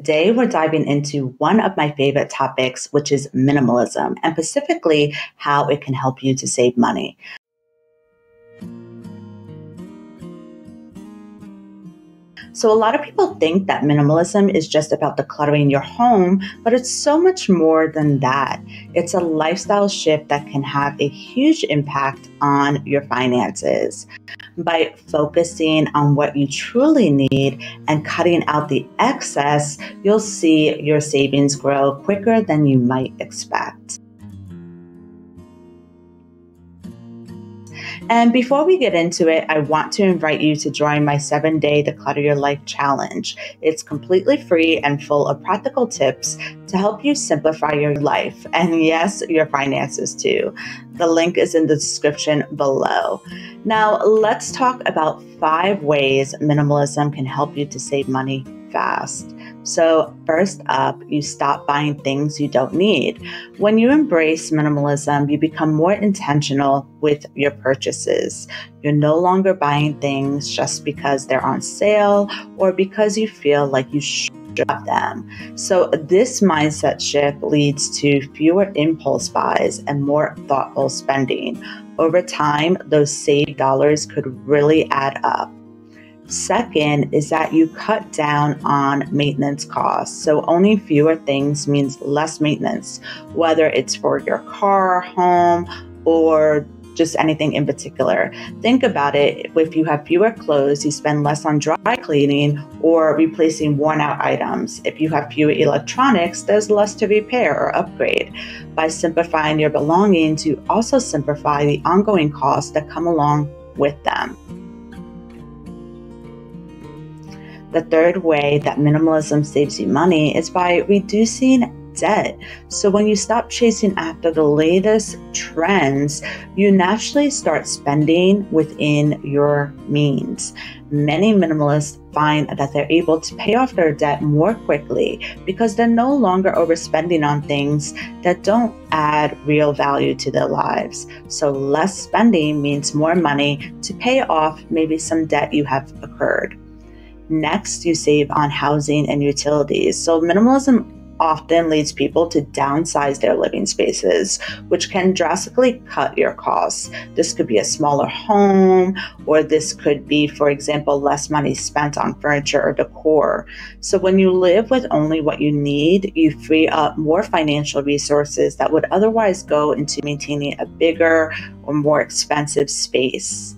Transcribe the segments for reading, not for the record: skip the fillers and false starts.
Today, we're diving into one of my favorite topics, which is minimalism, and specifically how it can help you to save money. So a lot of people think that minimalism is just about decluttering your home, but it's so much more than that. It's a lifestyle shift that can have a huge impact on your finances. By focusing on what you truly need and cutting out the excess, you'll see your savings grow quicker than you might expect. And before we get into it, I want to invite you to join my 7-day Declutter Your Life Challenge. It's completely free and full of practical tips to help you simplify your life and, yes, your finances too. The link is in the description below. Now, let's talk about 5 ways minimalism can help you to save money fast. So first up, you stop buying things you don't need. When you embrace minimalism, you become more intentional with your purchases. You're no longer buying things just because they're on sale or because you feel like you should have them. So this mindset shift leads to fewer impulse buys and more thoughtful spending. Over time, those saved dollars could really add up. Second is that you cut down on maintenance costs. So owning fewer things means less maintenance, whether it's for your car, home, or just anything in particular. Think about it. If you have fewer clothes, you spend less on dry cleaning or replacing worn out items. If you have fewer electronics, there's less to repair or upgrade. By simplifying your belongings, you also simplify the ongoing costs that come along with them. The third way that minimalism saves you money is by reducing debt. So when you stop chasing after the latest trends, you naturally start spending within your means. Many minimalists find that they're able to pay off their debt more quickly because they're no longer overspending on things that don't add real value to their lives. So less spending means more money to pay off maybe some debt you have incurred. Next, you save on housing and utilities. So minimalism often leads people to downsize their living spaces, which can drastically cut your costs. This could be a smaller home, or this could be, for example, less money spent on furniture or decor. So when you live with only what you need, you free up more financial resources that would otherwise go into maintaining a bigger or more expensive space.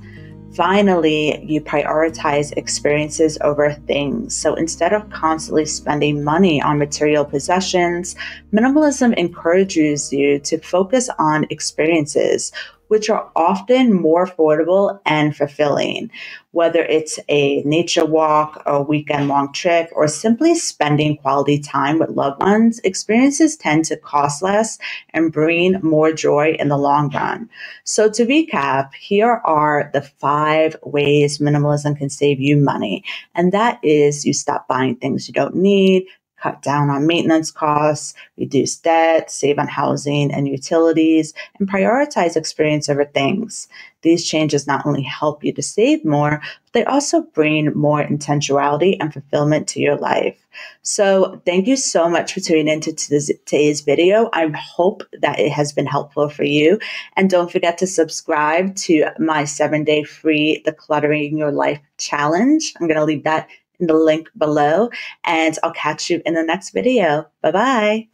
Finally, you prioritize experiences over things. So instead of constantly spending money on material possessions, minimalism encourages you to focus on experiences, which are often more affordable and fulfilling. Whether it's a nature walk, a weekend-long trip, or simply spending quality time with loved ones, experiences tend to cost less and bring more joy in the long run. So to recap, here are the 5 ways minimalism can save you money. And that is, you stop buying things you don't need, cut down on maintenance costs, reduce debt, save on housing and utilities, and prioritize experience over things. These changes not only help you to save more, but they also bring more intentionality and fulfillment to your life. So thank you so much for tuning into today's video. I hope that it has been helpful for you. And don't forget to subscribe to my 7-day free Decluttering Your Life Challenge. I'm going to leave that in the link below, and I'll catch you in the next video. Bye-bye.